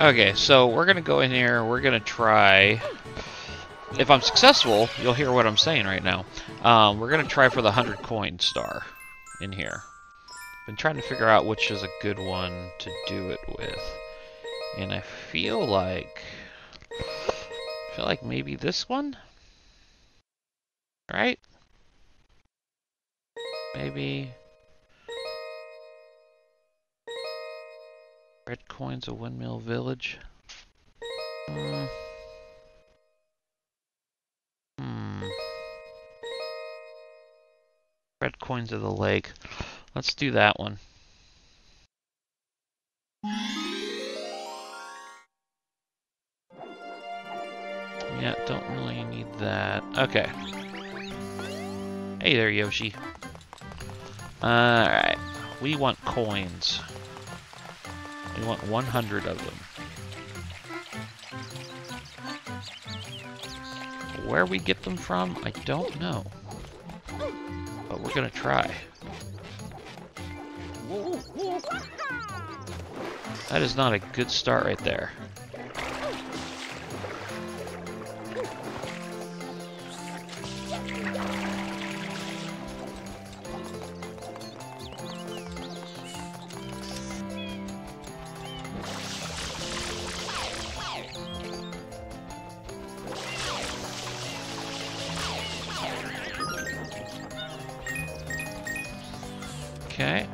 Okay, so we're gonna go in here, we're gonna try, if I'm successful, you'll hear what I'm saying right now. We're gonna try for the 100 coin star in here. Been trying to figure out which is a good one to do it with. And I feel like maybe this one? Right? Maybe Red Coins of Windmill Village. Red Coins of the Lake. Let's do that one. Yeah, don't really need that. Okay. Hey there, Yoshi. Alright. We want coins. We want 100 of them. Where we get them from, I don't know. But we're gonna try. That is not a good start right there. Okay.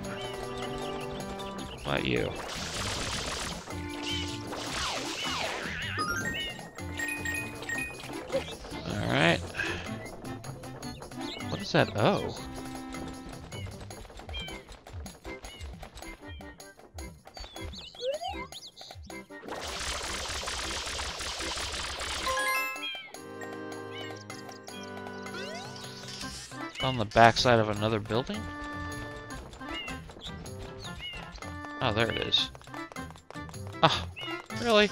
Not you. Alright. What is that? Oh. It's on the backside of another building? Oh, there it is. Ah, oh, really?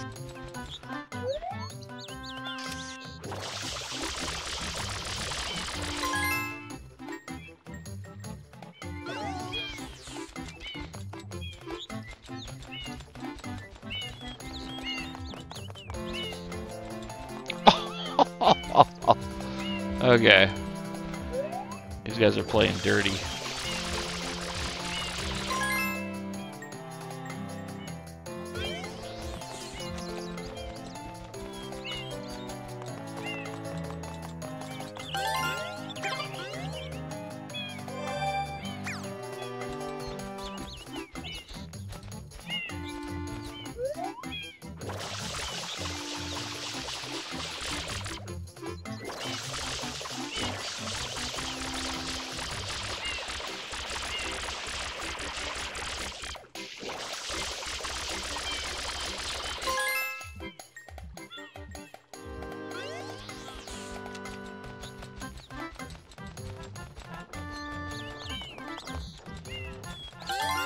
Okay. These guys are playing dirty.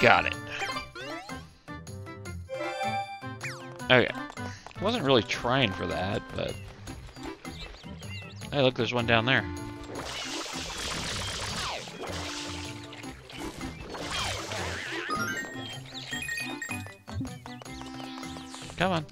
Got it. Okay. Wasn't really trying for that, but... Hey, look, there's one down there. Come on.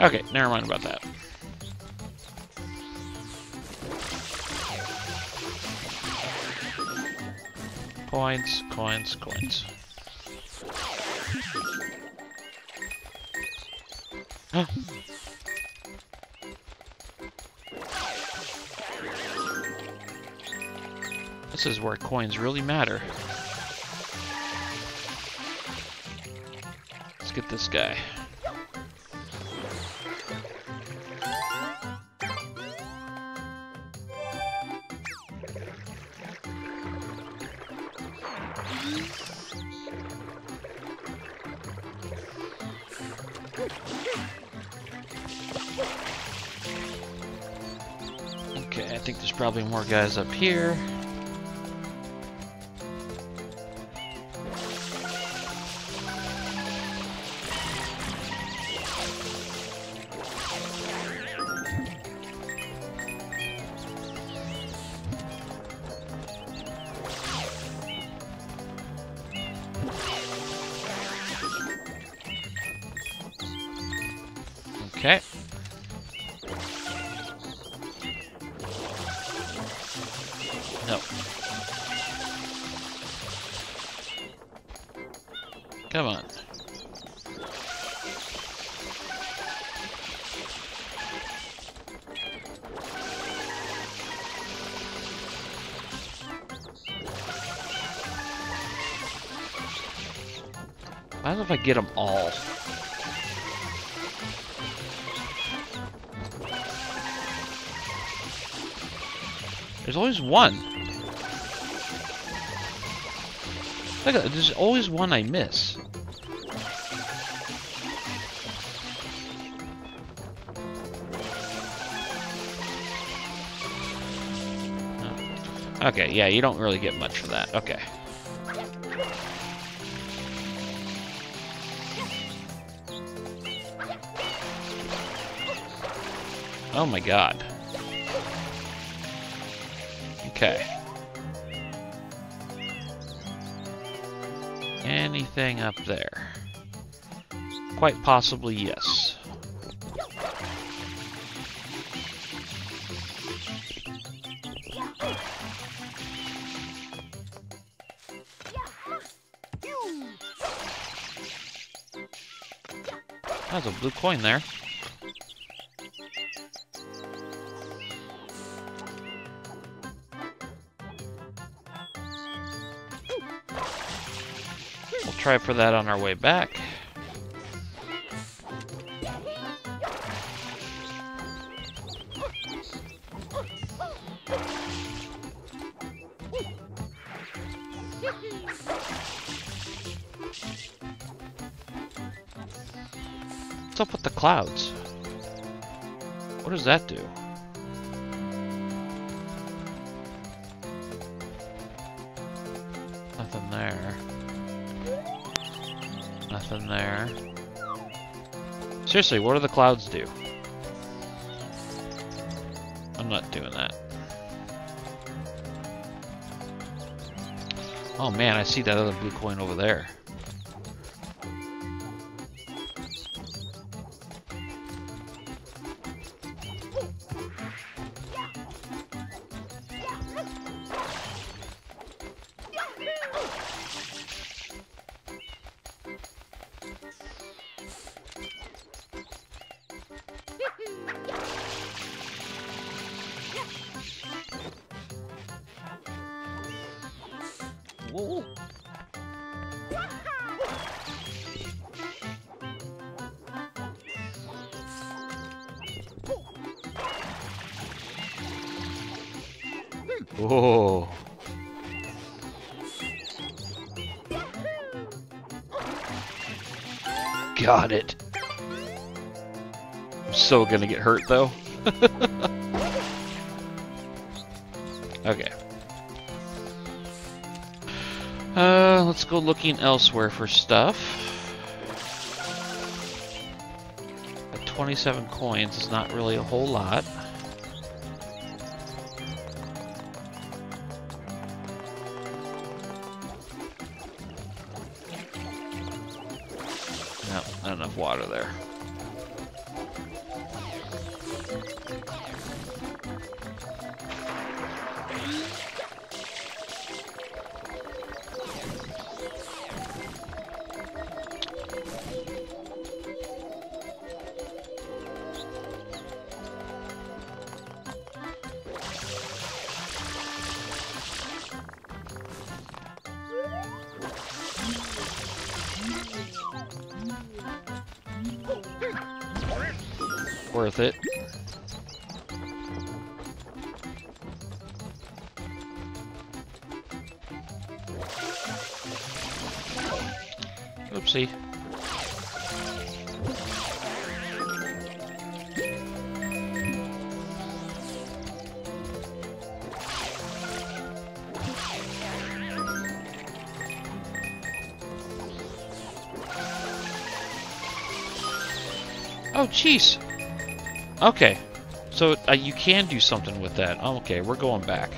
Okay, never mind about that. Coins, coins, coins. Huh? This is where coins really matter. Let's get this guy. think there's probably more guys up here. Okay. No. Come on. I don't know if I get them all. There's always one. Look at that, there's always one I miss. Oh. Okay, yeah, you don't really get much for that. Okay. Oh my god. Okay. Anything up there? Quite possibly, yes. That's a blue coin there. Try for that on our way back. What's up with the clouds? What does that do? Nothing there. Nothing there. Seriously, what do the clouds do? I'm not doing that. Oh man, I see that other blue coin over there. Whoa. Oh. Got it. I'm so gonna get hurt though. Okay. Let's go looking elsewhere for stuff. At 27 coins is not really a whole lot. No, not enough water there. Worth it. Oopsie. Oh, jeez. Okay. So you can do something with that. Oh, okay, we're going back.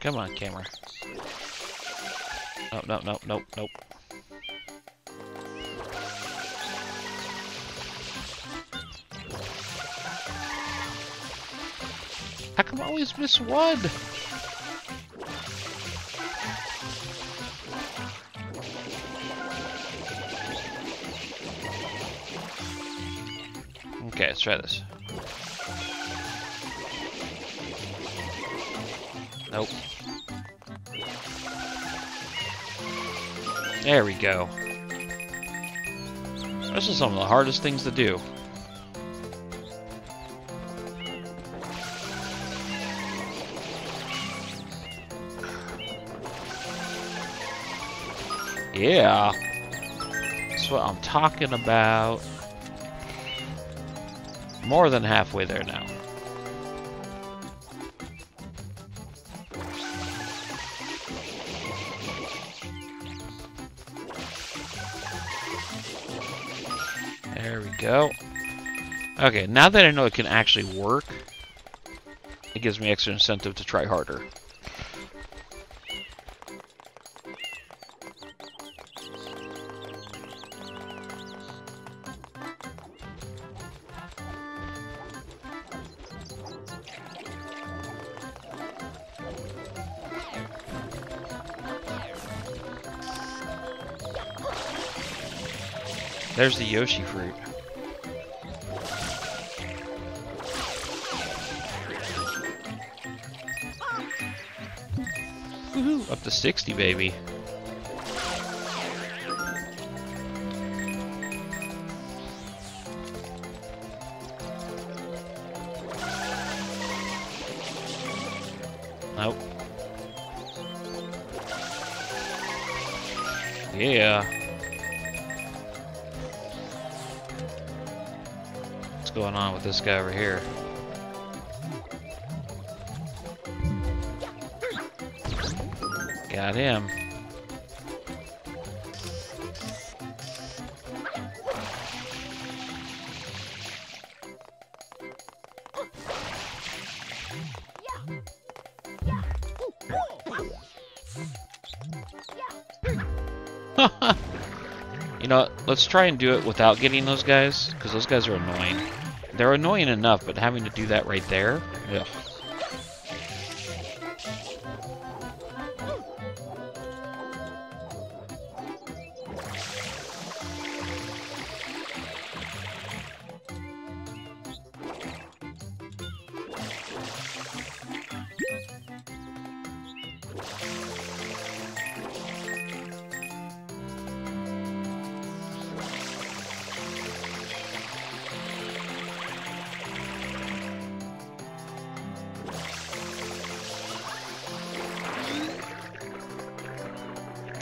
Come on, camera. Nope, nope, nope, nope, nope. How come I always miss one? Okay, let's try this. Nope. There we go. This is some of the hardest things to do. Yeah. That's what I'm talking about. More than halfway there now. There we go. Okay, now that I know it can actually work, it gives me extra incentive to try harder. There's the Yoshi fruit. Woohoo! Up to 60, baby. Nope. Yeah. What's going on with this guy over here? Got him. You know, let's try and do it without getting those guys, because those guys are annoying. They're annoying enough, but having to do that right there, ugh.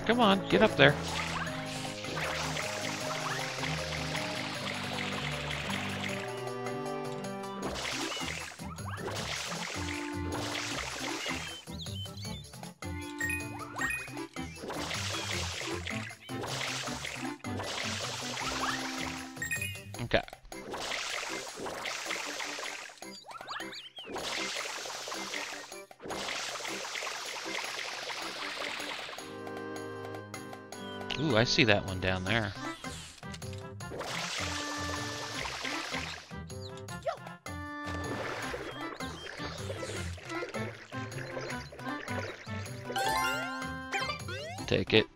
Come on, get up there. Okay. Ooh, I see that one down there. Take it.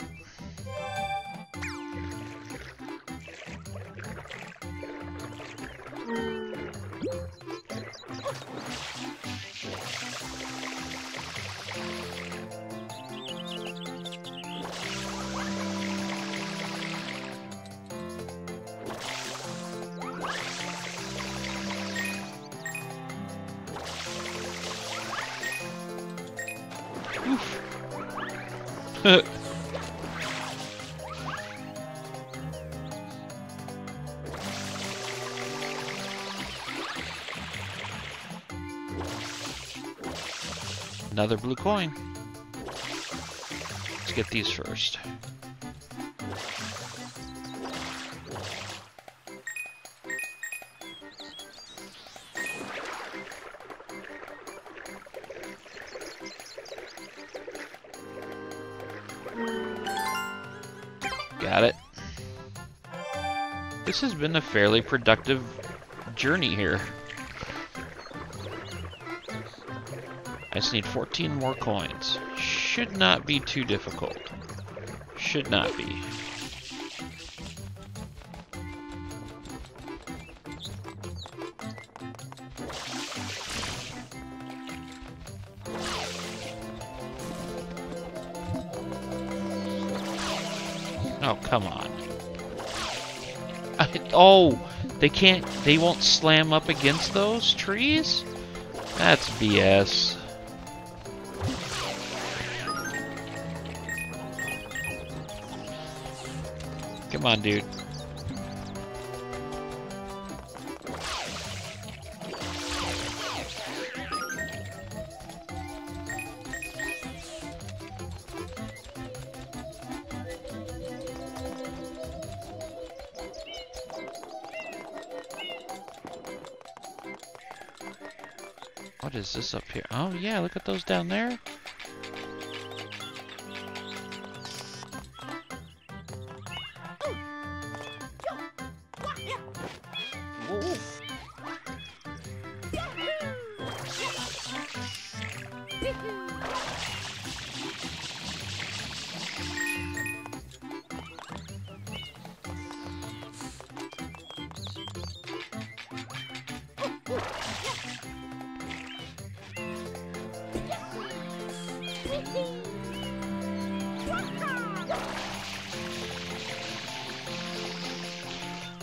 Another blue coin. Let's get these first. Got it. This has been a fairly productive journey here. I just need 14 more coins. Should not be too difficult. Should not be. Oh, come on. Oh, they can't, they won't slam up against those trees? That's BS. Come on, dude. What is this up here? Oh yeah, look at those down there. Ooh.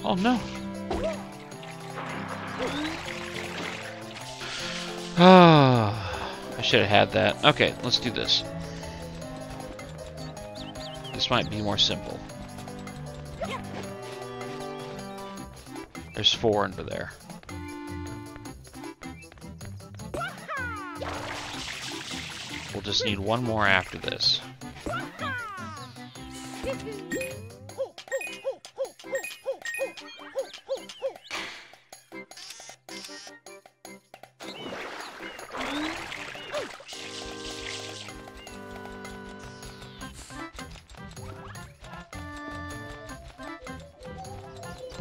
Oh no. Ah, I should have had that. Okay, let's do this. This might be more simple. There's 4 under there. We'll just need 1 more after this.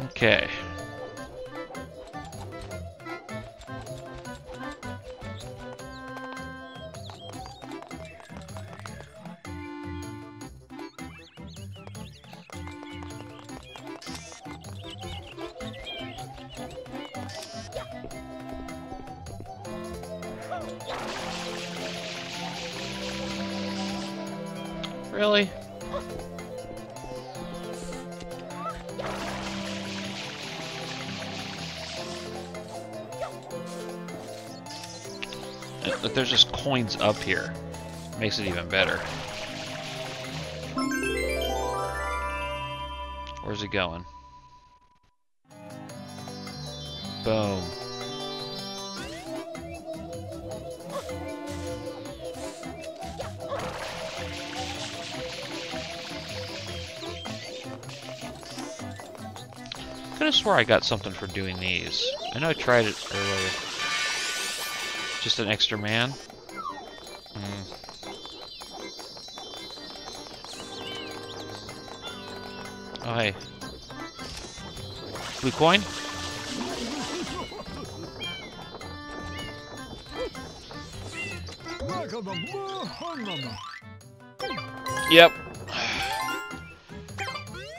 Okay. Really? That there's just coins up here. Makes it even better. Where's it going? Boom. I could have swore I got something for doing these. I know I tried it earlier. Just an extra man. Oh, hey. Blue coin? Yep.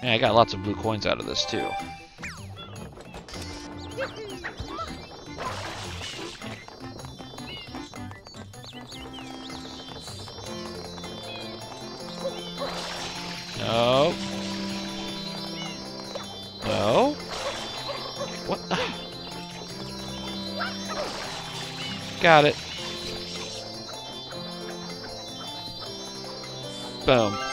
Yeah, I got lots of blue coins out of this, too. No. No. What? Got it. Boom.